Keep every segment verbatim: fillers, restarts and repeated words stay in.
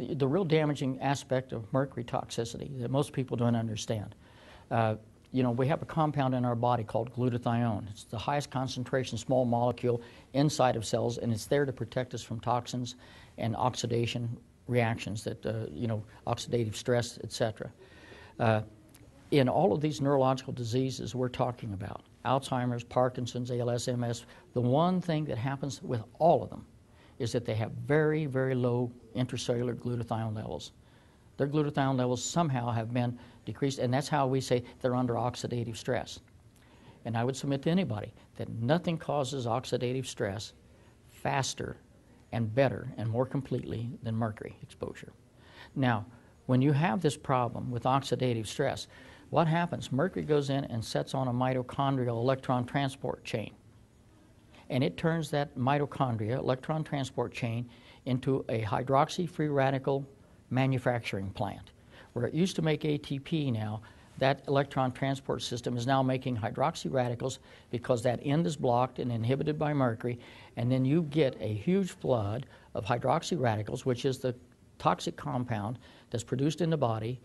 the, the real damaging aspect of mercury toxicity that most people don't understand. Uh, you know, we have a compound in our body called glutathione. It's the highest concentration small molecule inside of cells, and it's there to protect us from toxins and oxidation reactions that, uh, you know, oxidative stress, et cetera. Uh, in all of these neurological diseases we're talking about, Alzheimer's, Parkinson's, A L S, M S, the one thing that happens with all of them is that they have very, very low intracellular glutathione levels. Their glutathione levels somehow have been decreased, and that's how we say they're under oxidative stress. And I would submit to anybody that nothing causes oxidative stress faster and better and more completely than mercury exposure. Now, when you have this problem with oxidative stress, what happens? Mercury goes in and sets on a mitochondrial electron transport chain. And it turns that mitochondria, electron transport chain, into a hydroxy free radical manufacturing plant. Where it used to make A T P now, that electron transport system is now making hydroxy radicals because that end is blocked and inhibited by mercury, and then you get a huge flood of hydroxy radicals, which is the toxic compound that's produced in the body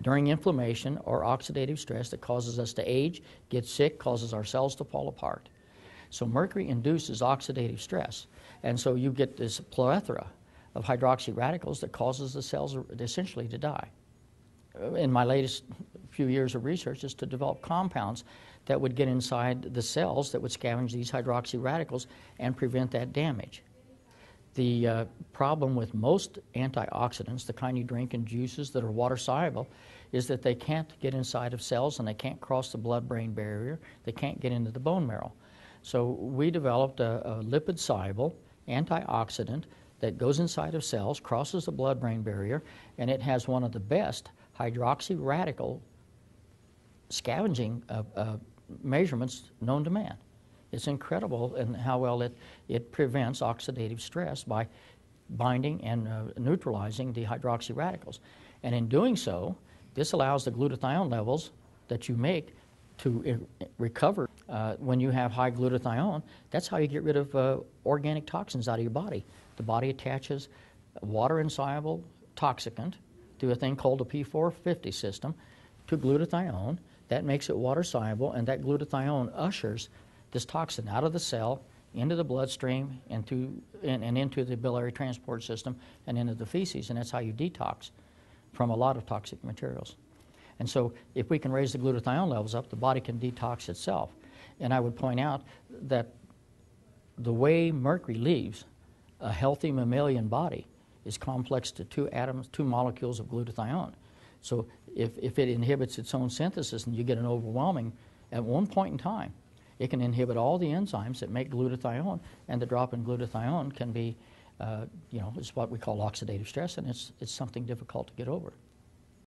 during inflammation or oxidative stress that causes us to age, get sick, causes our cells to fall apart. So mercury induces oxidative stress, and so you get this plethora of hydroxy radicals that causes the cells essentially to die. In my latest few years of research is to develop compounds that would get inside the cells that would scavenge these hydroxy radicals and prevent that damage. The uh, problem with most antioxidants, the kind you drink in juices that are water soluble, is that they can't get inside of cells and they can't cross the blood-brain barrier, they can't get into the bone marrow. So we developed a, a lipid-soluble antioxidant that goes inside of cells, crosses the blood-brain barrier, and it has one of the best hydroxy radical scavenging uh, uh, measurements known to man. It's incredible in how well it, it prevents oxidative stress by binding and uh, neutralizing the hydroxy radicals. And in doing so, this allows the glutathione levels that you make to recover. Uh, when you have high glutathione, that's how you get rid of uh, organic toxins out of your body. The body attaches water-insoluble toxicant through a thing called a P four fifty system to glutathione. That makes it water-soluble, and that glutathione ushers this toxin out of the cell into the bloodstream and, to, and, and into the biliary transport system and into the feces, and that's how you detox from a lot of toxic materials. And so if we can raise the glutathione levels up, the body can detox itself. And I would point out that the way mercury leaves a healthy mammalian body is complexed to two atoms, two molecules of glutathione. So if, if it inhibits its own synthesis and you get an overwhelming, at one point in time, it can inhibit all the enzymes that make glutathione, and the drop in glutathione can be, uh, you know, it's what we call oxidative stress, and it's, it's something difficult to get over.